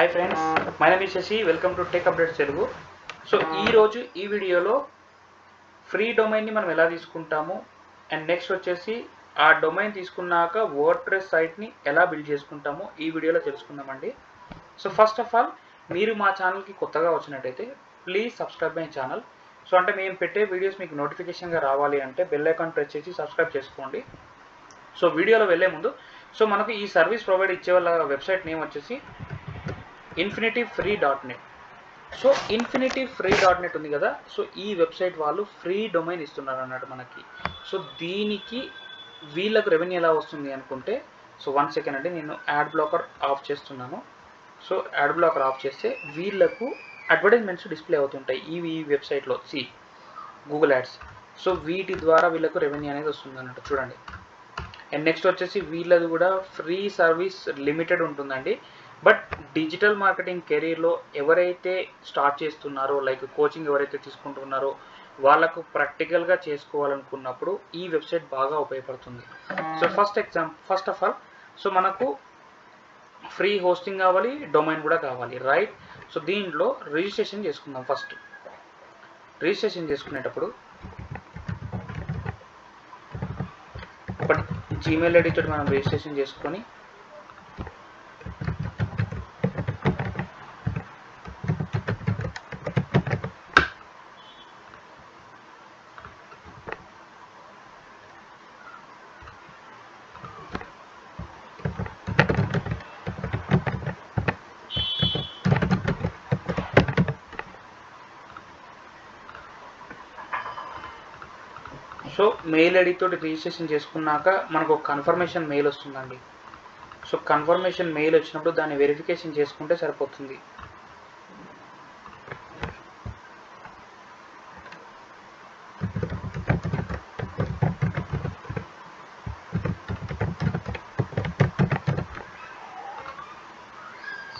Hi friends, my name is Shashi. Welcome to Tech Updates Telugu. So ee roju ee video lo free domain ni manam ela teeskuntamu and next vachesi aa domain teeskunnaka WordPress site ni ela build cheskuntamu ee video lo telusukundamandi. So first of all meeru maa channel ki kottaga vachinataithe please subscribe my channel. So ante mem pette videos meeku notification ga raavali ante bell icon press chesi subscribe chesukondi. So video lo velle mundu so manaku ee service provide ichche valla website name vachesi Infinitefree.net. So Infinitefree.net ఉంది కదా, so ఈ website వాళ్ళు free domain ఇస్తున్నారు అన్నమాట మనకి. So దీనికి వీళ్ళకు revenue ఎలా వస్తుంది అనుకుంటే, సో వన్ సెకండ్ అండి, నేను యాడ్ బ్లాకర్ ఆఫ్ చేస్తున్నాను. సో యాడ్ బ్లాకర్ ఆఫ్ చేస్తే వీళ్ళకు అడ్వర్టైజ్మెంట్స్ డిస్ప్లే అవుతుంటాయి ఈ వెబ్సైట్లో సి గూగుల్ యాడ్స్. సో వీటి ద్వారా వీళ్ళకు రెవెన్యూ అనేది వస్తుంది అన్నట్టు చూడండి. అండ్ నెక్స్ట్ వచ్చేసి వీళ్ళది కూడా ఫ్రీ సర్వీస్ లిమిటెడ్ ఉంటుందండి. బట్ డిజిటల్ మార్కెటింగ్ కెరీర్లో ఎవరైతే స్టార్ట్ చేస్తున్నారో, లైక్ కోచింగ్ ఎవరైతే తీసుకుంటున్నారో, వాళ్ళకు ప్రాక్టికల్గా చేసుకోవాలనుకున్నప్పుడు ఈ వెబ్సైట్ బాగా ఉపయోగపడుతుంది. So first of all so మనకు ఫ్రీ హోస్టింగ్ కావాలి, డొమైన్ కూడా కావాలి, రైట్. సో దీంట్లో రిజిస్ట్రేషన్ చేసుకుందాం. ఫస్ట్ రిజిస్ట్రేషన్ చేసుకునేటప్పుడు బట్ జీమెయిల్ ఐడి తోటి మనం రిజిస్ట్రేషన్ చేసుకొని సో మెయిల్ ఐడి తోటి రిజిస్ట్రేషన్ చేసుకున్నాక మనకు ఒక కన్ఫర్మేషన్ మెయిల్ వస్తుందండి. సో కన్ఫర్మేషన్ మెయిల్ వచ్చినప్పుడు దాన్ని వెరిఫికేషన్ చేసుకుంటే సరిపోతుంది.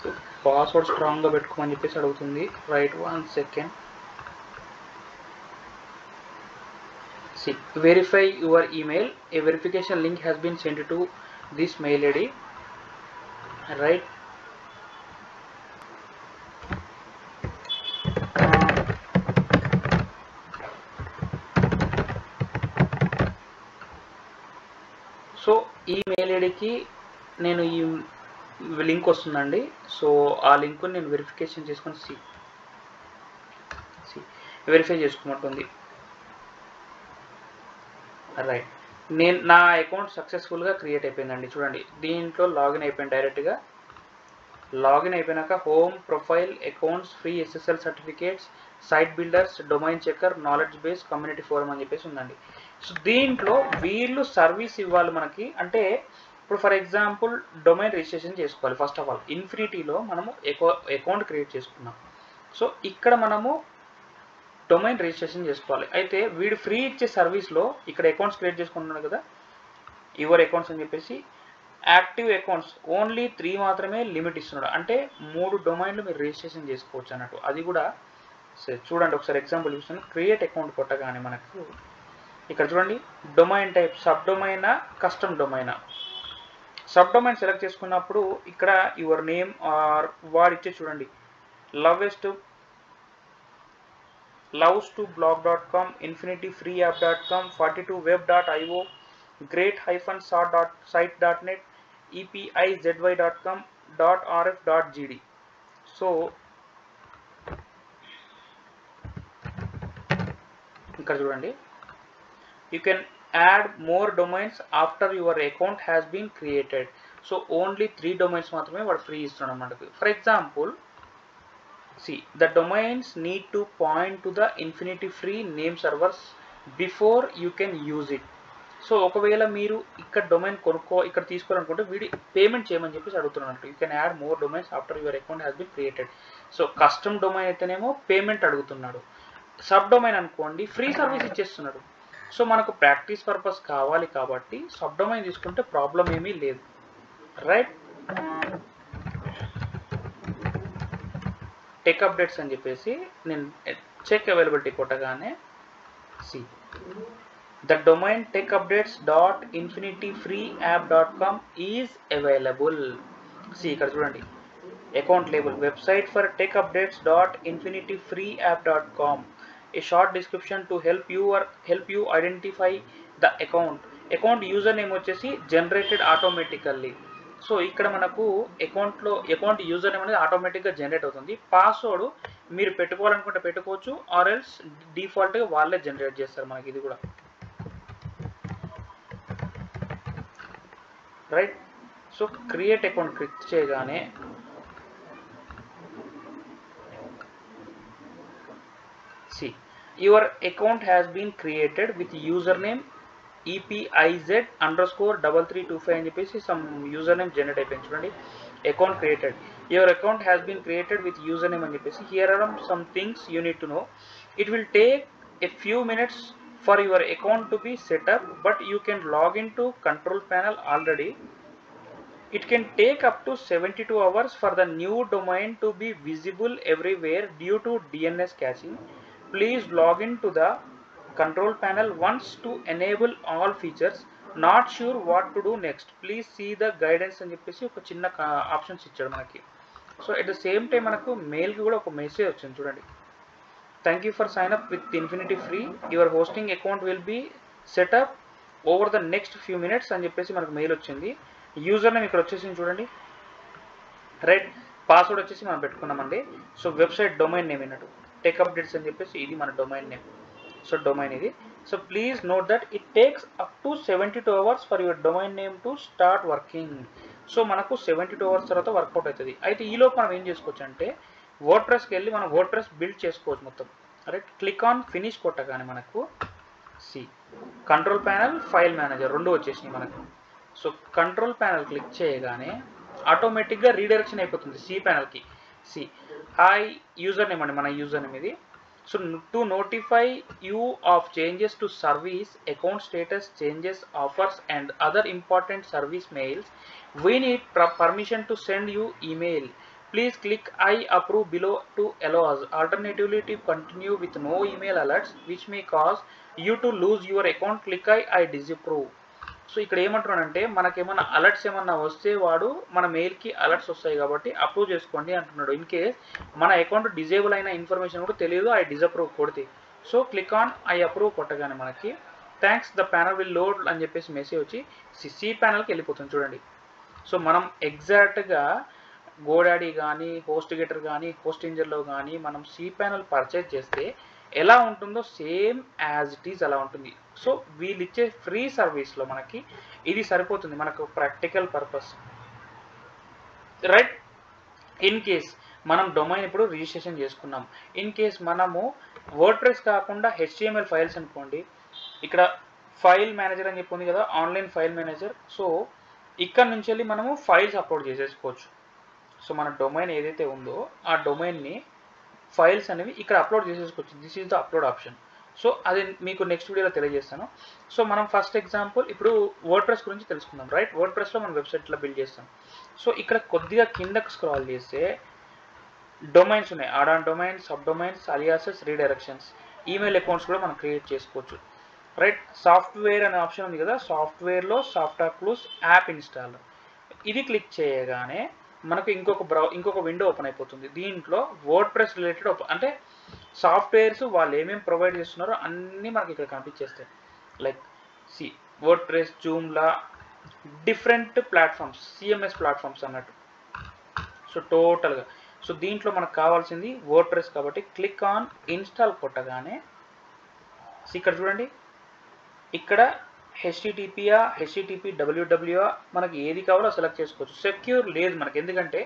సో పాస్వర్డ్ స్ట్రాంగ్గా పెట్టుకోమని చెప్పేసి అడుగుతుంది, right. One second, see verify your email, a verification link has been sent to this mail id, right. So ఈ మెయిల్ ఐడికి నేను ఈ లింక్ వస్తుందండి. సో ఆ లింక్ నేను వెరిఫికేషన్ చేసుకొని సి వెరిఫై చేసుకోమంటుంది, రైట్. నేను నా అకౌంట్ సక్సెస్ఫుల్గా క్రియేట్ అయిపోయిందండి. చూడండి దీంట్లో లాగిన్ అయిపోయింది. డైరెక్ట్గా లాగిన్ అయిపోయినాక home, profile, accounts, free SSL certificates, site builders, domain checker, knowledge base, community forum అని చెప్పేసి ఉందండి. సో దీంట్లో వీళ్ళు సర్వీస్ ఇవ్వాలి మనకి. అంటే ఇప్పుడు ఫర్ ఎగ్జాంపుల్ డొమైన్ రిజిస్ట్రేషన్ చేసుకోవాలి. ఫస్ట్ ఆఫ్ ఆల్ ఇన్ఫినిటీలో మనము అకౌంట్ క్రియేట్ చేసుకున్నాం. సో ఇక్కడ మనము డొమైన్ రిజిస్ట్రేషన్ చేసుకోవాలి. అయితే వీడు ఫ్రీ ఇచ్చే సర్వీస్లో ఇక్కడ అకౌంట్స్ క్రియేట్ చేసుకుంటున్నాడు కదా, యువర్ అకౌంట్స్ అని చెప్పేసి యాక్టివ్ అకౌంట్స్ ఓన్లీ 3 మాత్రమే లిమిట్ ఇస్తున్నాడు. అంటే 3 డొమైన్లు మీరు రిజిస్ట్రేషన్ చేసుకోవచ్చు అన్నట్టు. అది కూడా చూడండి ఒకసారి ఎగ్జాంపుల్ చూస్తాను. క్రియేట్ అకౌంట్ కొట్టగానే మనకు ఇక్కడ చూడండి డొమైన్ టైప్ సబ్ డొమైనా కస్టమ్ డొమైనా. సబ్ డొమైన్ సెలెక్ట్ చేసుకున్నప్పుడు ఇక్కడ యువర్ నేమ్ ఆర్ వాడు ఇచ్చే చూడండి love2blog.com, infinityfreeapp.com, 42web.io, great-so.site.net, epizy.com, .rf.gd. So, you can add more domains after your account has been created. So, only 3 domains are free. For example, see, the domains need to point to the Infinity Free name servers before you can use it. So ఒకవేళ మీరు ఇక్కడ domain ఇక్కడ తీసుకోవాలనుకుంటే వీడి payment చేయమని చెప్పేసి అడుగుతున్నాడు. You can add more domains after your account has been created. So custom domain అయితేనేమో పేమెంట్ అడుగుతున్నాడు. సబ్ డొమైన్ అనుకోండి ఫ్రీ సర్వీస్ ఇచ్చేస్తున్నాడు. సో మనకు ప్రాక్టీస్ పర్పస్ కావాలి కాబట్టి సబ్ డొమైన్ తీసుకుంటే ప్రాబ్లం ఏమీ లేదు, రైట్. టెక్ అప్డేట్స్ అని చెప్పేసి నేను చెక్ అవైలబిలిటీ కొట్టగానే see the domain techupdates.infinityfreeapp.com is available. See ఇక్కడ చూడండి Account label: website for techupdates.infinityfreeapp.com. A short description to help you identify the account. Account username వచ్చేసి generated automatically. సో ఇక్కడ మనకు account user name అనేది ఆటోమేటిక్గా generate అవుతుంది. Password మీరు పెట్టుకోవాలనుకుంటే పెట్టుకోవచ్చు, ఆర్ ఎల్స్ డిఫాల్ట్గా వాళ్ళే జనరేట్ చేస్తారు మనకి. ఇది కూడా right. So create account click చేయగానే see your account has been created with user name epiz_3325 అని చెప్పేసి సమ్ యూజర్ నేమ్ జనరేట్ అయిపోయింది. చూడండి, account created, your account has been created with user name అని చెప్పేసి. Here are some things you need to know. It will take a few minutes for your account to be set up, but you can log in to control panel already. It can take up to 72 hours for the new domain to be visible everywhere due to DNS caching. Please log in to the control panel once to enable all features. Not sure what to do next. Please see the guidance అని చెప్పేసి ఒక చిన్న options ఇచ్చాడు మనకి. So at the same time మనకు మెయిల్కి కూడా ఒక మెసేజ్ వచ్చింది. చూడండి, thank you for sign up with Infinity free, your hosting account will be set up over the next few minutes అని చెప్పేసి మనకు మెయిల్ వచ్చింది. యూజర్ నేమ్ ఇక్కడ వచ్చేసింది చూడండి, రైట్. పాస్వర్డ్ వచ్చేసి మనం పెట్టుకున్నామండి. సో వెబ్సైట్ డొమైన్ నేమ్ అన్నట్టు టెక్ అప్డేట్స్ అని చెప్పేసి ఇది మన డొమైన్ నేమ్. సో డొమైన్ ఇది. So please note that it takes up to 72 hours for your domain name to start working. So మనకు 72 అవర్స్ తర్వాత వర్కౌట్ అవుతుంది. అయితే ఈలోపు మనం ఏం చేసుకోవచ్చు అంటే వర్డ్ ప్రెస్కి వెళ్ళి మనం వర్డ్ ప్రెస్ బిల్డ్ చేసుకోవచ్చు మొత్తం, రైట్. క్లిక్ ఆన్ ఫినిష్ కొట్టగానే మనకు see control panel, file manager రెండు వచ్చేసినాయి మనకు. సో కంట్రోల్ ప్యానల్ క్లిక్ చేయగానే ఆటోమేటిక్గా రీడైరెక్షన్ అయిపోతుంది సి ప్యానల్కి. సి హాయ్ యూజర్ నేమ్ అండి మన యూజర్ నేమ్ ఇది. So to notify you of changes to service, account status changes, offers and other important service mails, we need permission to send you email. Please click I approve below to allow us. Alternatively, to continue with no email alerts, which may cause you to lose your account. Click I disapprove. So ఇక్కడ ఏమంటున్నాడంటే మనకేమన్నా alerts ఏమన్నా వస్తే వాడు మన మెయిల్కి alerts వస్తాయి కాబట్టి అప్రూవ్ చేసుకోండి అంటున్నాడు. ఇన్ కేస్ మన అకౌంట్ డిజేబుల్ అయిన ఇన్ఫర్మేషన్ కూడా తెలియదు, ఐ డిజప్రూవ్ కొడితే. So click on I approve కొట్టగానే మనకి thanks the panel will load అని చెప్పేసి మెసేజ్ వచ్చి సి ప్యానల్కి వెళ్ళిపోతుంది. చూడండి, సో మనం ఎగ్జాక్ట్గా గోడాడీ కానీ హోస్టిగేటర్ కానీ హోస్టింజర్లో కానీ మనం సి ప్యానల్ పర్చేజ్ చేస్తే ఎలా ఉంటుందో సేమ్ యాజ్ ఇట్ ఈజ్ అలా ఉంటుంది. సో వీళ్ళు ఇచ్చే ఫ్రీ సర్వీస్లో మనకి ఇది సరిపోతుంది మనకు practical purpose, right. In case మనం డొమైన్ ఇప్పుడు రిజిస్ట్రేషన్ చేసుకున్నాం, ఇన్ కేస్ మనము వర్డ్ ప్రెస్ కాకుండా హెచ్టిఎంఎల్ ఫైల్స్ అనుకోండి, ఇక్కడ ఫైల్ మేనేజర్ అని చెప్పింది కదా ఆన్లైన్ ఫైల్ మేనేజర్. సో ఇక్కడ నుంచి వెళ్ళి మనము ఫైల్స్ అప్లోడ్ చేసేసుకోవచ్చు. సో మన డొమైన్ ఏదైతే ఉందో ఆ డొమైన్ని ఫైల్స్ అనేవి ఇక్కడ అప్లోడ్ చేసేసుకోవచ్చు. This is the upload option. So అది మీకు నెక్స్ట్ వీడియోలో తెలియజేస్తాను. సో మనం ఫస్ట్ ఎగ్జాంపుల్ ఇప్పుడు వర్డ్ ప్రెస్ గురించి తెలుసుకుందాం, రైట్. వర్డ్ ప్రెస్లో మనం వెబ్సైట్లో బిల్డ్ చేస్తాం. సో ఇక్కడ కొద్దిగా కిందకు స్క్రాల్ చేస్తే డొమైన్స్ ఉన్నాయి, addon domains, sub domains, aliases, redirections, email accounts కూడా మనం క్రియేట్ చేసుకోవచ్చు, రైట్. సాఫ్ట్వేర్ అనే ఆప్షన్ ఉంది కదా, సాఫ్ట్వేర్లో సాఫ్టాక్లూస్ యాప్ ఇన్స్టాల్, ఇది క్లిక్ చేయగానే మనకు ఇంకొక విండో ఓపెన్ అయిపోతుంది. దీంట్లో వర్డ్ ప్రెస్ రిలేటెడ్ అంటే సాఫ్ట్వేర్స్ వాళ్ళు ఏమేమి ప్రొవైడ్ చేస్తున్నారో అన్నీ మనకి ఇక్కడ కనిపించేస్తాయి. Like see WordPress, Joomla, different platforms, CMS platforms అన్నట్టు. సో టోటల్గా సో దీంట్లో మనకు కావాల్సింది వర్డ్ ప్రెస్ కాబట్టి క్లిక్ ఆన్ ఇన్స్టాల్ కొట్టగానే ఇక్కడ చూడండి, ఇక్కడ హెచ్టిటిపియా హెచ్టిటిపి డబ్ల్యూడబ్ల్యూఆ మనకి ఏది కావాలో సెలెక్ట్ చేసుకోవచ్చు. సెక్యూర్ లేదు మనకి, ఎందుకంటే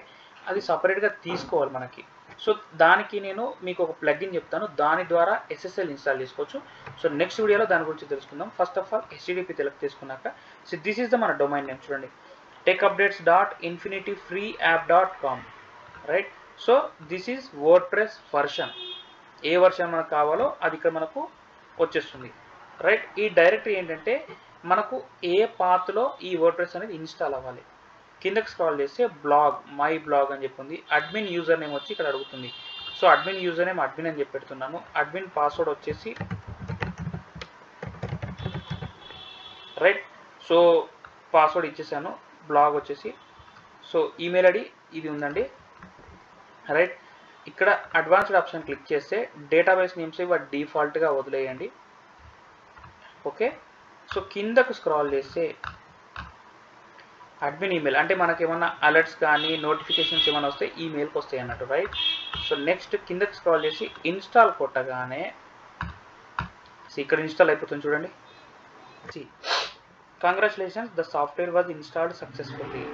అది సపరేట్గా తీసుకోవాలి మనకి. సో దానికి నేను మీకు ఒక ప్లగ్ఇన్ చెప్తాను, దాని ద్వారా ఎస్ఎస్ఎల్ ఇన్స్టాల్ చేసుకోవచ్చు. సో నెక్స్ట్ వీడియోలో దాని గురించి తెలుసుకుందాం. First of all HTTP select చేసుకున్నాక సో దిస్ ఈజ్ ద మన డొమైన్ నేమ్ చూడండి techupdates.infinityfreeapp.com, right. So this is WordPress version, ఏ వర్షన్ మనకు కావాలో అది ఇక్కడ మనకు వచ్చేస్తుంది, రైట్. ఈ డైరెక్టరీ ఏంటంటే మనకు ఏ పాత్లో ఈ వర్డ్ ప్రెస్ అనేది ఇన్స్టాల్ అవ్వాలి. కిందకి స్క్రాల్ చేస్తే బ్లాగ్, మై బ్లాగ్ అని చెప్పింది. అడ్మిన్ యూజర్ నేమ్ వచ్చి ఇక్కడ అడుగుతుంది. So admin user name admin అని చెప్పి పెడుతున్నాను. అడ్మిన్ పాస్వర్డ్ వచ్చేసి, రైట్. సో పాస్వర్డ్ ఇచ్చేసాను. బ్లాగ్ వచ్చేసి, సో ఈమెయిల్ ఐడి ఇది ఉందండి. రైట్. ఇక్కడ అడ్వాన్స్డ్ ఆప్షన్ క్లిక్ చేస్తే డేటాబేస్ నేమ్స్ ఇవి డిఫాల్ట్గా వదిలేయండి. ఓకే, సో కిందకు స్క్రాల్ చేస్తే అడ్మిన్ ఈమెయిల్ అంటే మనకి ఏమన్నా అలర్ట్స్ కానీ నోటిఫికేషన్స్ ఏమైనా వస్తే ఈమెయిల్కి వస్తాయి అన్నట్టు, రైట్. సో నెక్స్ట్ కిందకి స్క్రాల్ చేసి ఇన్స్టాల్ కొట్టగానే ఇక్కడ ఇన్స్టాల్ అయిపోతుంది చూడండి. Congratulations, the software was installed successfully.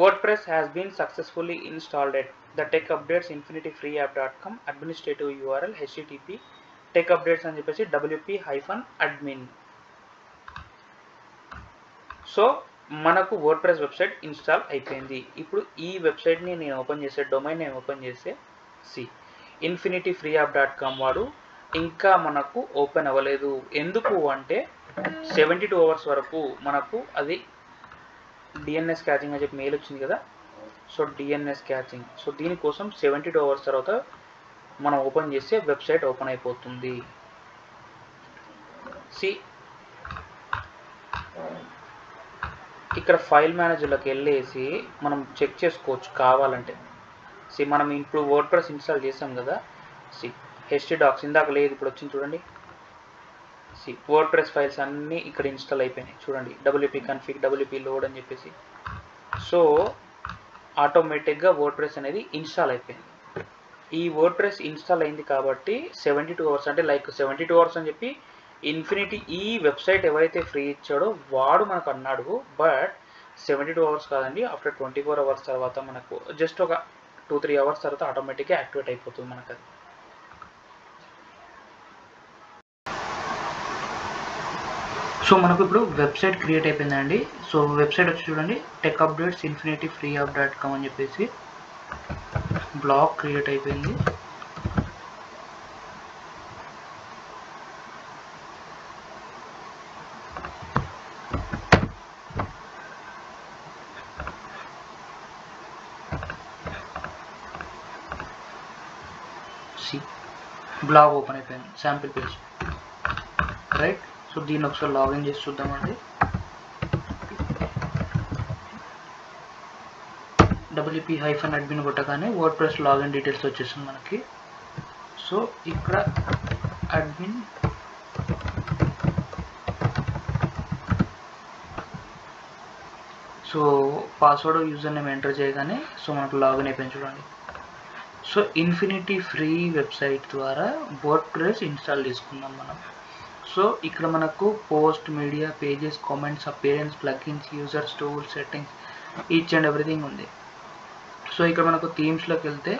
WordPress has been successfully installed at the Tech Updates infinityfreeapp.com administrative URL http://techupdates అని చెప్పేసి wp-admin. సో మనకు WordPress వెబ్సైట్ ఇన్స్టాల్ అయిపోయింది. ఇప్పుడు ఈ వెబ్సైట్ని నేను ఓపెన్ చేసే డొమైన్ నేను ఓపెన్ చేసే సి infinityfreeapp.com వాడు ఇంకా మనకు ఓపెన్ అవ్వలేదు. ఎందుకు అంటే 72 అవర్స్ వరకు మనకు అది డిఎన్ఎస్ క్యాచింగ్ అని చెప్పి మెయిల్ వచ్చింది కదా. సో డిఎన్ఎస్ క్యాచింగ్, సో దీనికోసం 72 అవర్స్ తర్వాత మనం ఓపెన్ చేస్తే వెబ్సైట్ ఓపెన్ అయిపోతుంది. సి ఇక్కడ ఫైల్ మేనేజర్లోకి వెళ్ళేసి మనం చెక్ చేసుకోవచ్చు కావాలంటే. సి మనం ఇప్పుడు వర్డ్ప్రెస్ ఇన్స్టాల్ చేసాం కదా. సి హెచ్టీ డాక్స్ ఇందాక లేదు, ఇప్పుడు వచ్చింది చూడండి. సి వర్డ్ప్రెస్ ఫైల్స్ అన్నీ ఇక్కడ ఇన్స్టాల్ అయిపోయినాయి చూడండి. డబ్ల్యూపీ కన్ఫిగ్, డబ్ల్యూపీ లోడ్ అని చెప్పేసి. సో ఆటోమేటిక్గా వర్డ్ప్రెస్ అనేది ఇన్స్టాల్ అయిపోయింది. ఈ వర్డ్ప్రెస్ ఇన్స్టాల్ అయింది కాబట్టి 72 అవర్స్ అంటే లైక్ 72 అవర్స్ అని చెప్పి ఇన్ఫినిటీ ఈ వెబ్సైట్ ఎవరైతే ఫ్రీ ఇచ్చాడో వాడు మనకు అన్నాడు. బట్ 72 అవర్స్ కాదండి, ఆఫ్టర్ 24 అవర్స్ తర్వాత మనకు జస్ట్ ఒక 2-3 అవర్స్ తర్వాత ఆటోమేటిక్గా యాక్టివేట్ అయిపోతుంది మనకు అది. సో మనకు ఇప్పుడు వెబ్సైట్ క్రియేట్ అయిపోయిందండి. సో వెబ్సైట్ వచ్చి చూడండి, టెక్ అప్డేట్స్ infinityfreeapp.com అని చెప్పేసి బ్లాగ్ క్రియేట్ అయిపోయింది. సి బ్లాగ్ ఓపెన్ అయిపోయింది, శాంపిల్ పేజ్, రైట్. సో దీన్ని ఒకసారి లాగిన్ చేసి చూద్దామండి. wp-admin కొట్టగానే వర్డ్ప్రెస్ లాగిన్ డీటెయిల్స్ వచ్చేసింది మనకి. సో ఇక్కడ admin so password user name enter చేయగానే సో మనకు లాగిన్ అయిపోయింది చూడండి. సో ఇన్ఫినిటీ ఫ్రీ వెబ్సైట్ ద్వారా వర్డ్ప్రెస్ ఇన్స్టాల్ చేసుకుందాం మనం. సో ఇక్కడ మనకు post, media, pages, comments, appearance, plugins, users, tools, settings, each and everything ఉంది. సో ఇక్కడ మనకు థీమ్స్లోకి వెళ్తే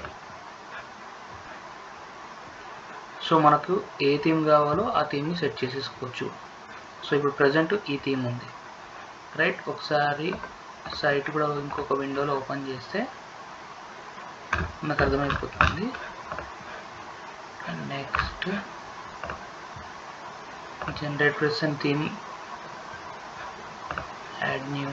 సో మనకు ఏ థీమ్ కావాలో ఆ థీమ్ని సెట్ చేసేసుకోవచ్చు. సో ఇప్పుడు ప్రజెంట్ ఈ థీమ్ ఉంది, రైట్. ఒకసారి సైట్ కూడా ఇంకొక విండోలో ఓపెన్ చేస్తే మనకు అర్థమైపోతుంది. Next generate present theme, add new.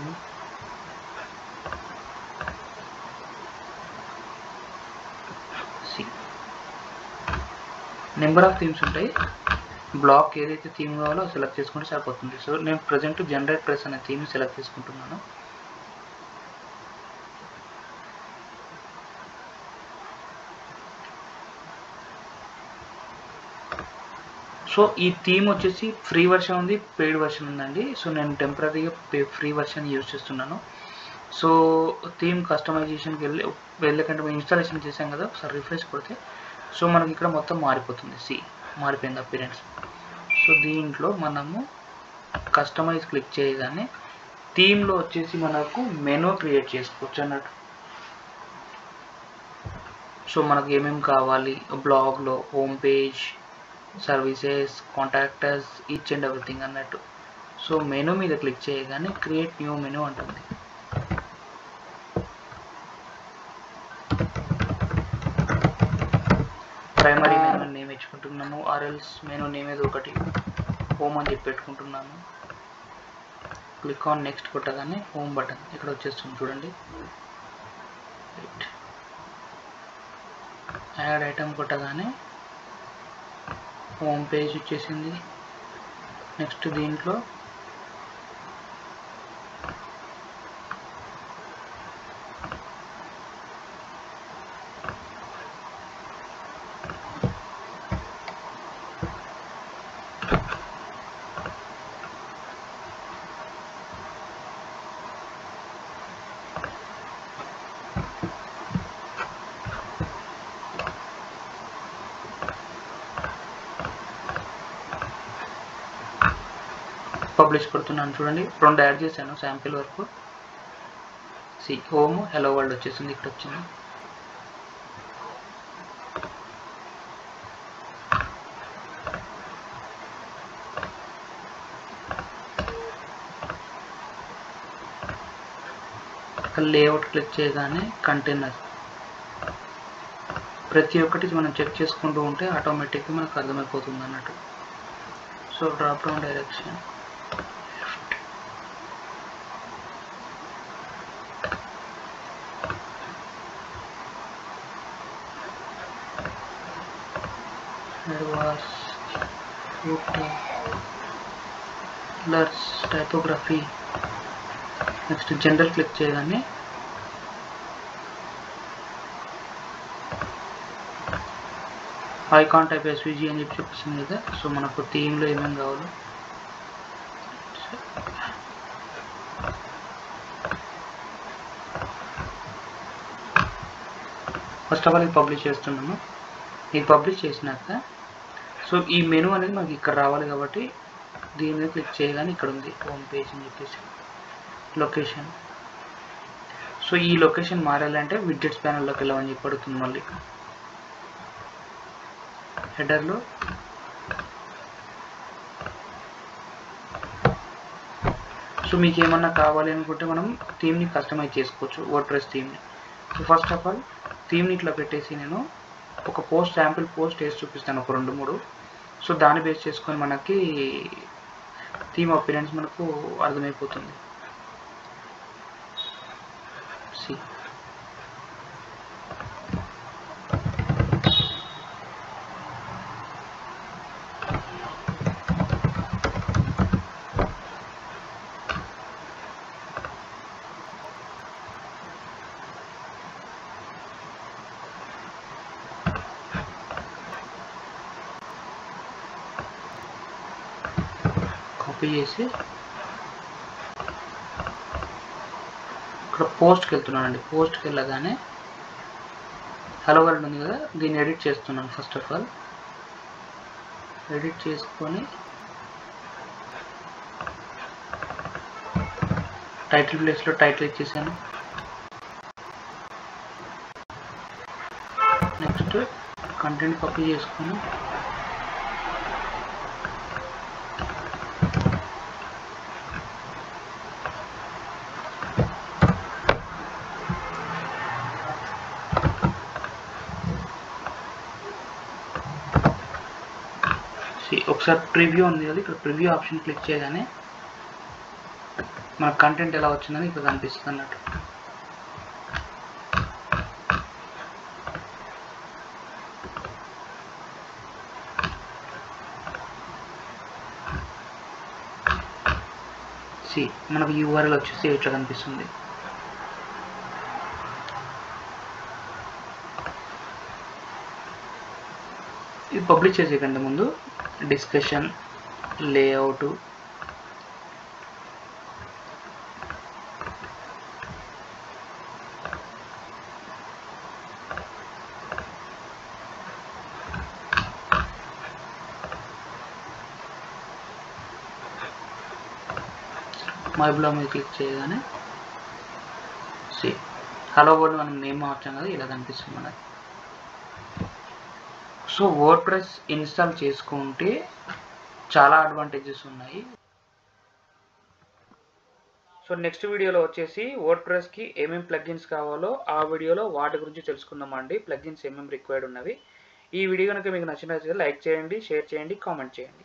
See number of themes ఉంటాయి. బ్లాక్ ఏదైతే థీమ్ కావాలో సెలెక్ట్ చేసుకుంటే సరిపోతుంది. సో నేను ప్రజెంట్ జనరేట్ ప్రెస్ అనే థీమ్ సెలెక్ట్ చేసుకుంటున్నాను. సో ఈ థీమ్ వచ్చేసి ఫ్రీ వర్షన్ ఉంది, పెయిడ్ వర్షన్ ఉందండి. సో నేను టెంపరీగా ఫ్రీ వర్షన్ యూజ్ చేస్తున్నాను. సో థీమ్ కస్టమైజేషన్కి వెళ్ళకంటే మేము ఇన్స్టాలేషన్ చేసాం కదా, ఒకసారి రిఫ్రెష్ కొడితే సో మనకి ఇక్కడ మొత్తం మారిపోతుంది. సి మారిపోయింది అపీరెన్స్. సో దీంట్లో మనము కస్టమైజ్ క్లిక్ చేయగానే థీమ్లో వచ్చేసి మనకు మెనూ క్రియేట్ చేసుకోవచ్చు అన్నట్టు. సో మనకు ఏమేమి కావాలి బ్లాగ్లో, home page, services, contractors, each and everything అన్నట్టు. సో మెనూ మీద క్లిక్ చేయగానే క్రియేట్ న్యూ మెనూ ఉంటుంది. ప్రైమరీ మెనూ నేమ్ ఇచ్చుకుంటున్నాము, ఆర్ఎల్స్ మెనూ నేమ్ ఏదో ఒకటి హోమ్ అని చెప్పి పెట్టుకుంటున్నాము. క్లిక్ ఆన్ నెక్స్ట్ కొట్టగానే హోమ్ బటన్ ఇక్కడ వచ్చేస్తుంది చూడండి. యాడ్ ఐటమ్ కొట్టగానే హోమ్ పేజ్ వచ్చేసింది. నెక్స్ట్ దీంట్లో పబ్లిష్ కొడుతున్నాను చూడండి, రెండు యాడ్ చేశాను శాంపిల్ వరకు. సి హోమ్ హలో వరల్డ్ వచ్చేసింది ఇక్కడ వచ్చింది. లేఅవుట్ క్లిక్ చేయగానే కంటైనర్ ప్రతి ఒక్కటి మనం చెక్ చేసుకుంటూ ఉంటే ఆటోమేటిక్గా మనకు అర్థమైపోతుంది అన్నట్టు. So drop down direction typography next gender click చేయగానే ఐకాన్ టైప్ ఎస్విజీ అని చెప్పి చూపిస్తుంది కదా. సో మనకు థీమ్లో ఏమేమి కావాలి ఫస్ట్ ఆఫ్ ఆల్ ఇది పబ్లిష్ చేస్తున్నాము. ఇది పబ్లిష్ చేసినాక సో ఈ మెనూ అనేది మనకి ఇక్కడ రావాలి కాబట్టి దీని మీద క్లిక్ చేయగానే ఇక్కడ ఉంది హోమ్ పేజ్ అని చెప్పేసి లొకేషన్. సో ఈ లొకేషన్ మారాలంటే విడ్జెట్స్ ప్యానల్లోకి వెళ్ళమని చెప్పి అడుగుతుంది. మళ్ళీ హెడర్లో సో మీకు ఏమన్నా కావాలి అనుకుంటే మనం థీమ్ని కస్టమైజ్ చేసుకోవచ్చు, వర్డ్ ప్రెస్ థీమ్ని. సో ఫస్ట్ ఆఫ్ ఆల్ థీమ్ని ఇట్లా పెట్టేసి నేను ఒక పోస్ట్ శాంపిల్ పోస్ట్ వేసి చూపిస్తాను ఒక 2-3. సో దాన్ని బేస్ చేసుకొని మనకి థీమ్ అపీరెన్స్ మనకు అర్థమైపోతుంది. సి చేసి ఇక్కడ పోస్ట్కి వెళ్తున్నానండి. పోస్ట్కి వెళ్ళగానే హలో వరల్డ్ ఉంది కదా, దీన్ని ఎడిట్ చేస్తున్నాను. ఫస్ట్ ఆఫ్ ఆల్ ఎడిట్ చేసుకొని టైటిల్ ప్లేస్లో టైటిల్ ఇచ్చేసాను. నెక్స్ట్ కంటెంట్ కాపీ చేసుకొని ఒకసారి ప్రివ్యూ ఉంది కదా, ఇక్కడ ప్రివ్యూ ఆప్షన్ క్లిక్ చేయగానే మన కంటెంట్ ఎలా వచ్చిందని ఇక్కడ కనిపిస్తుంది అన్నట్టు. సి మనకు యూఆర్ఎల్ వచ్చేసి ఇట్లా కనిపిస్తుంది. ఇది పబ్లిష్ చేసే కంటే ముందు డిస్కషన్ లేఅవుట్ మై బ్లాగ్ మీద క్లిక్ చేయగానే సి హలో వరల్డ్ మనం నేమ్ మార్చాం కదా, ఇలా కనిపిస్తుంది మనకి. సో వర్డ్ ప్రెస్ ఇన్స్టాల్ చేసుకుంటే చాలా అడ్వాంటేజెస్ ఉన్నాయి. సో నెక్స్ట్ వీడియోలో వచ్చేసి వర్డ్ ప్రెస్కి ఏమేమి ప్లగ్గిన్స్ కావాలో ఆ వీడియోలో వాటి గురించి తెలుసుకుందామండి, ప్లగ్గిన్స్ ఏమేమి రిక్వైర్డ్ ఉన్నవి. ఈ వీడియో కనుక మీకు నచ్చినట్లయితే లైక్ చేయండి, షేర్ చేయండి, కామెంట్ చేయండి.